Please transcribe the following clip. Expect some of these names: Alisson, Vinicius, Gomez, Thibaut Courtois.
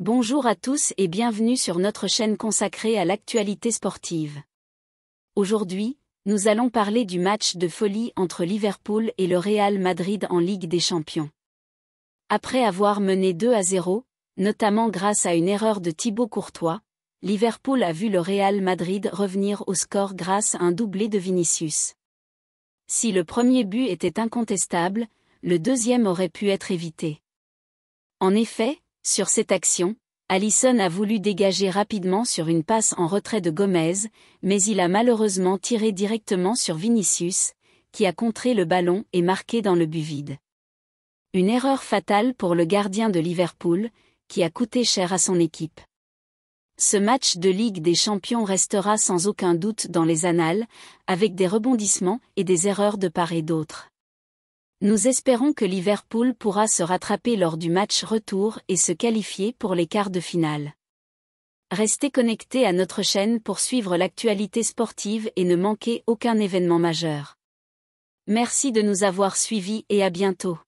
Bonjour à tous et bienvenue sur notre chaîne consacrée à l'actualité sportive. Aujourd'hui, nous allons parler du match de folie entre Liverpool et le Real Madrid en Ligue des Champions. Après avoir mené 2-0, notamment grâce à une erreur de Thibaut Courtois, Liverpool a vu le Real Madrid revenir au score grâce à un doublé de Vinicius. Si le premier but était incontestable, le deuxième aurait pu être évité. En effet, sur cette action, Alisson a voulu dégager rapidement sur une passe en retrait de Gomez, mais il a malheureusement tiré directement sur Vinicius, qui a contré le ballon et marqué dans le but vide. Une erreur fatale pour le gardien de Liverpool, qui a coûté cher à son équipe. Ce match de Ligue des Champions restera sans aucun doute dans les annales, avec des rebondissements et des erreurs de part et d'autre. Nous espérons que Liverpool pourra se rattraper lors du match retour et se qualifier pour les quarts de finale. Restez connectés à notre chaîne pour suivre l'actualité sportive et ne manquer aucun événement majeur. Merci de nous avoir suivis et à bientôt.